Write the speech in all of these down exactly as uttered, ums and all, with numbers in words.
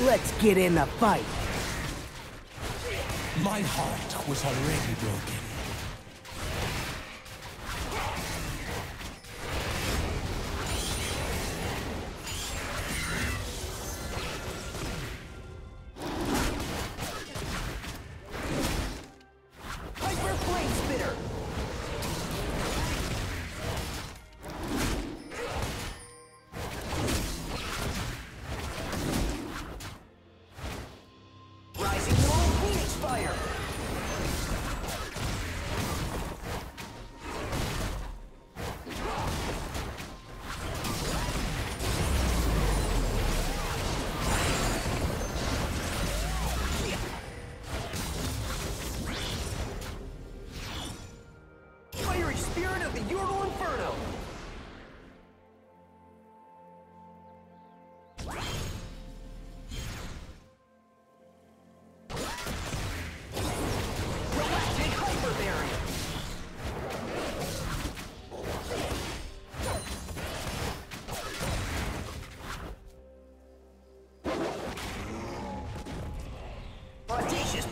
Let's get in the fight. My heart was already broken.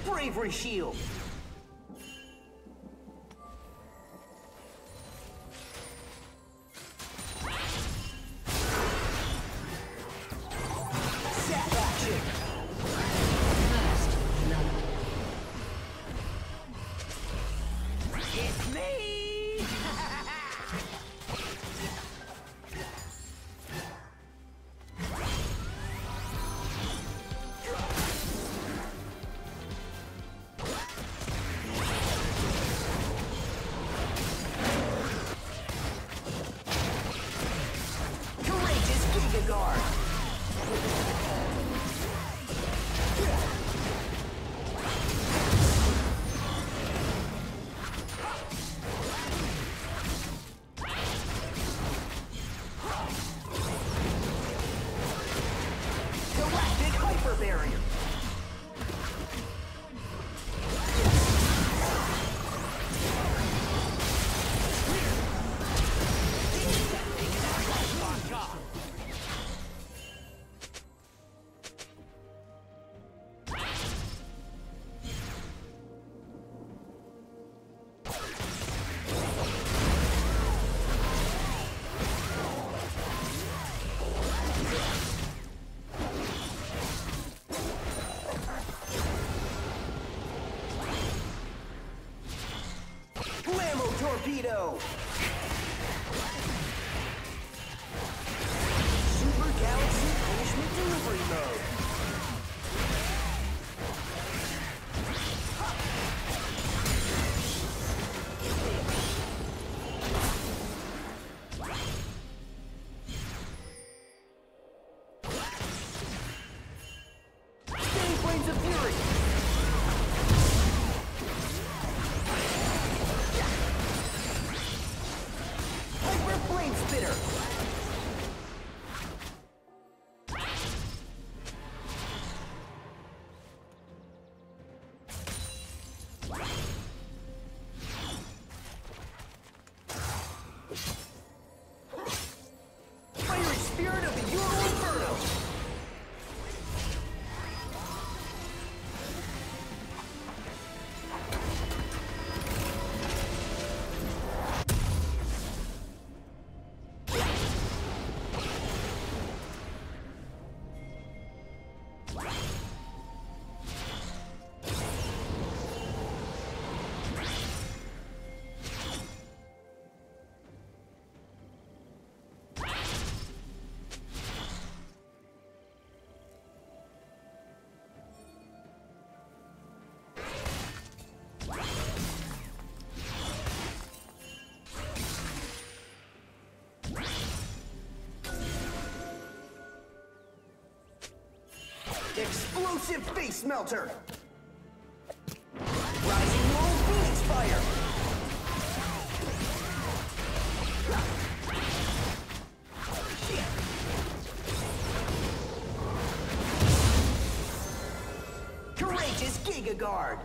Bravery shield. Torpedo! Super Galaxy Punishment Delivery Mode! Explosive face melter! Rising World Phoenix Fire! Courageous Giga Guard!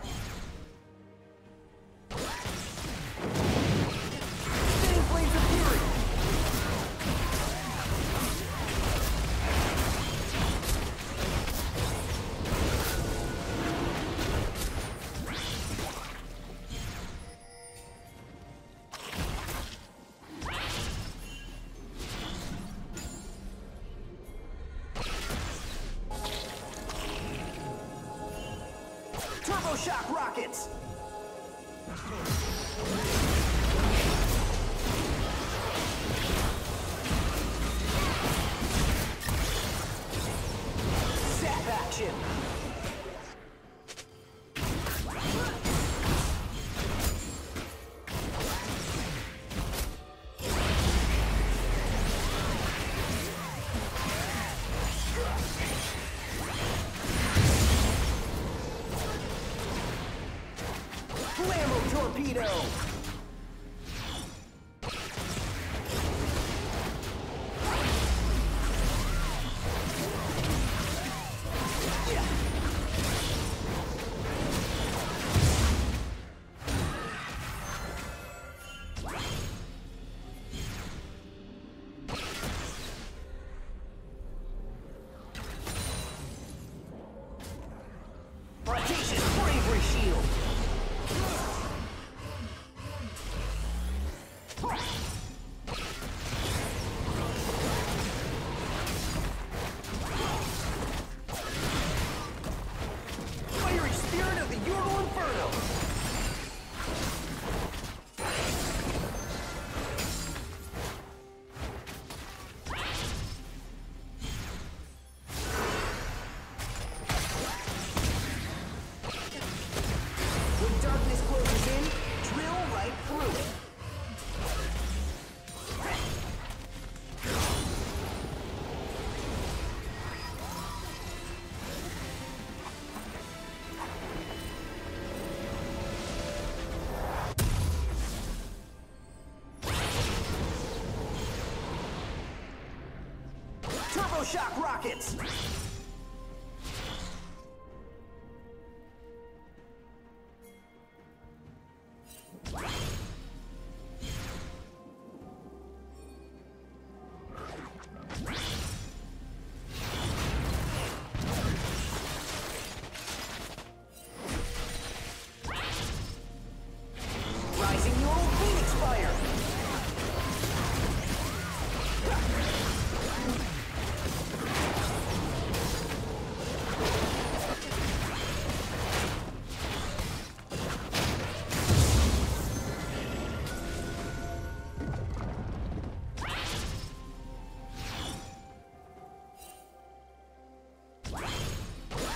electroshock rockets! Zap action! Torpedo! Prodigious bravery shield! Shock rockets!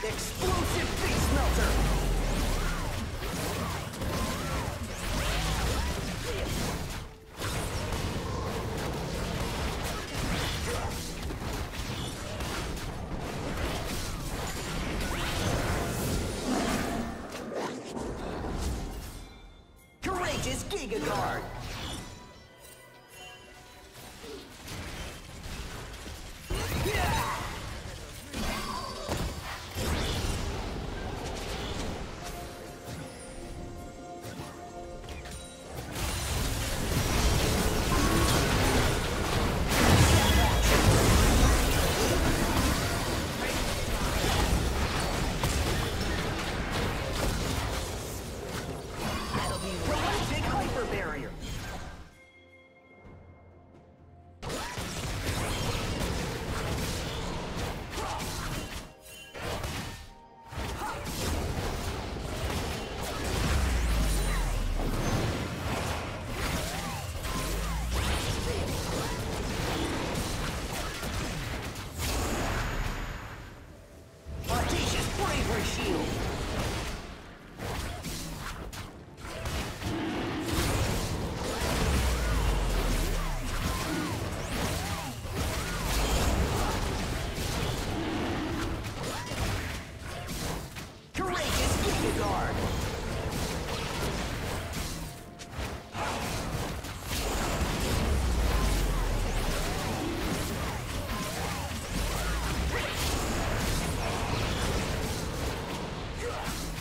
Explosive face melter! Courageous Giga Guard!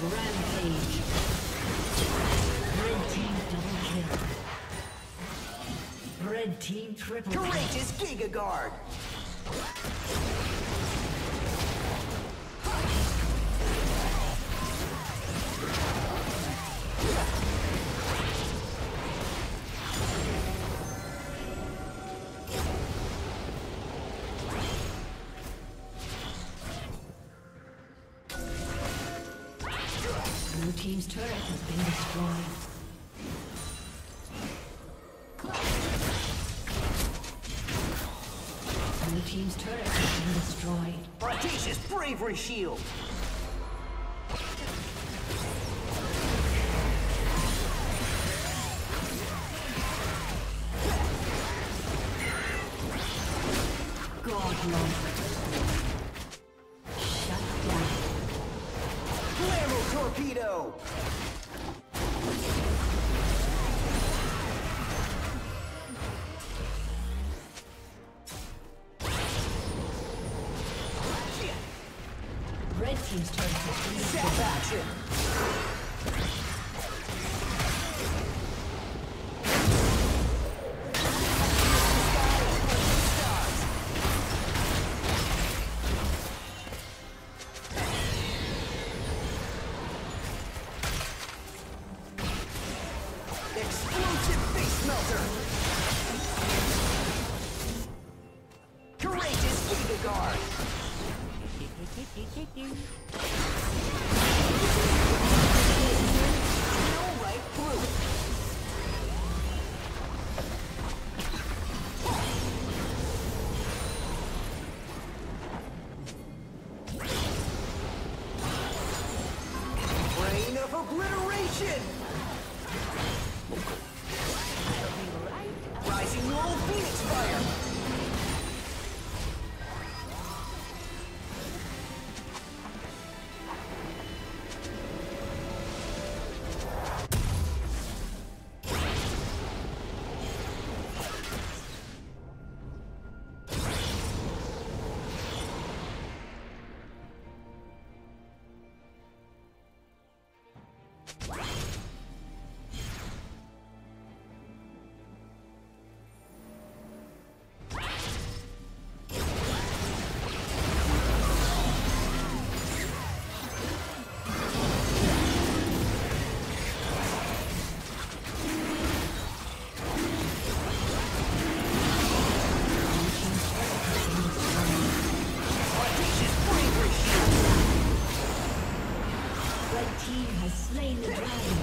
Rampage. Red Team double kill. Red Team triple kill. Courageous Giga Guard. Blue Team's turret has been destroyed. Blue Team's turret has been destroyed. Audacious Bravery Shield! Torpedo! Red Team's turret has been destroyed. Zap action! Obliteration! Rising Roll Phoenix Fire! team has slain the dragon.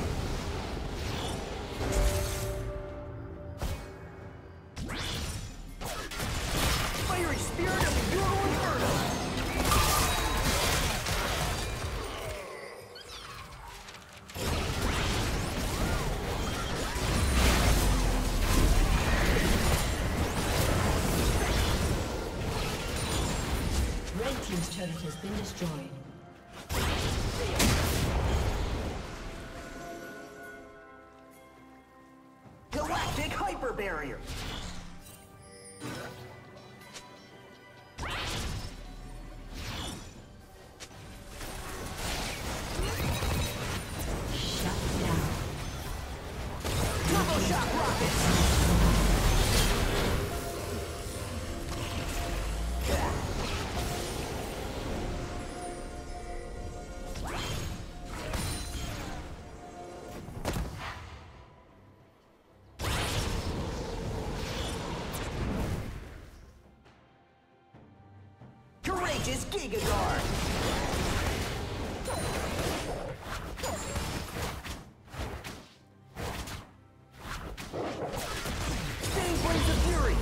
Fiery spirit of the Euro Inferno! This turret has been destroyed. Galactic hyper barrier. Is Giga Guard. Same Blades of Fury.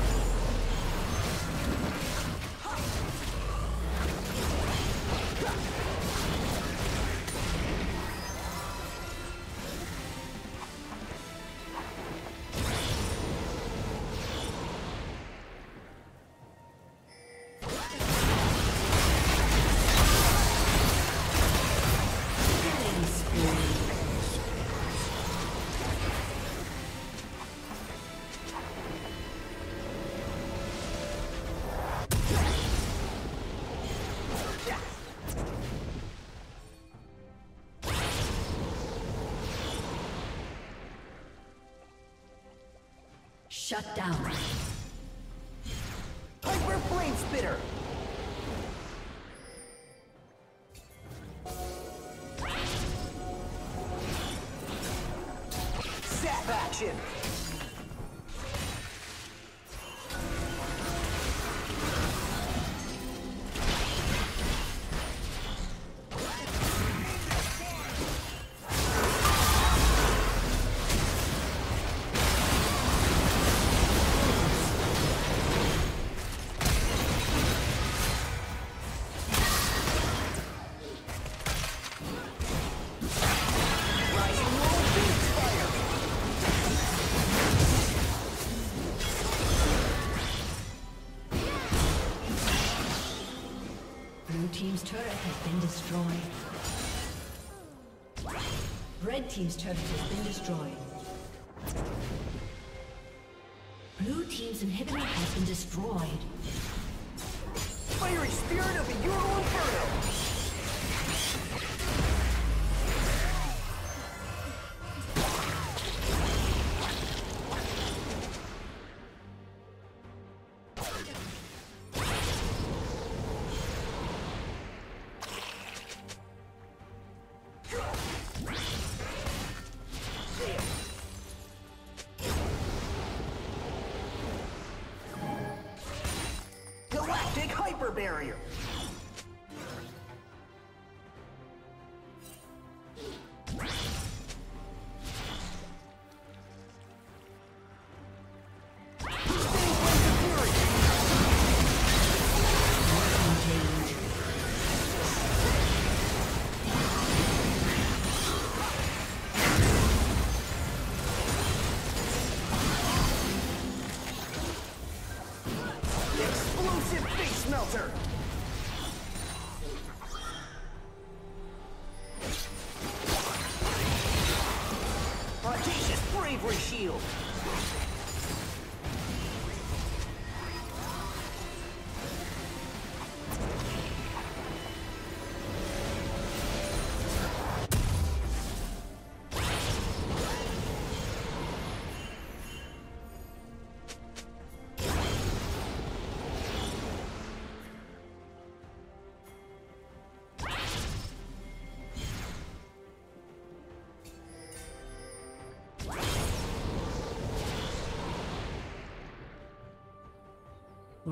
Shut down. Hyper Flame Spitter. Zap action. Destroyed. Red team's turret has been destroyed. Blue team's inhibitor has been destroyed. Fiery spirit of the Euro Inferno. Barrier. Smelter. Audacious bravery shield.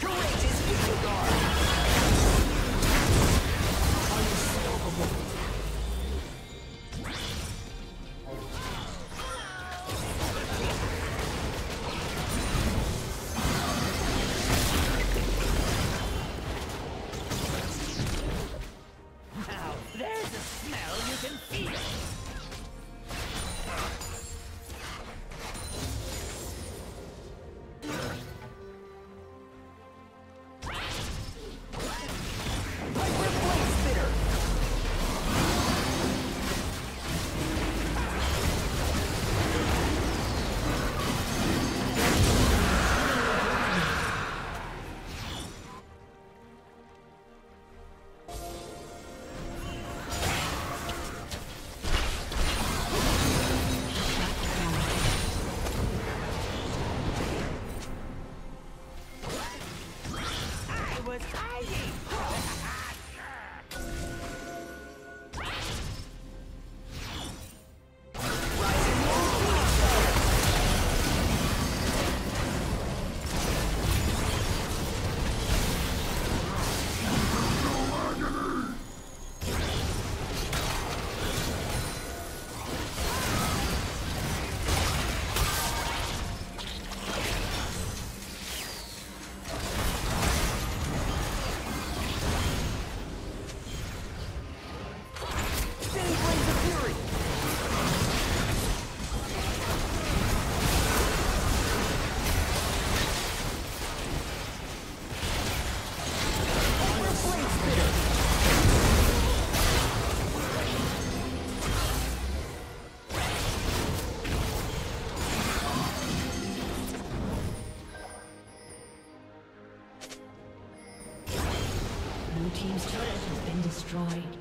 Turret is disregarded. Unstoppable. Blue team's turret has been destroyed.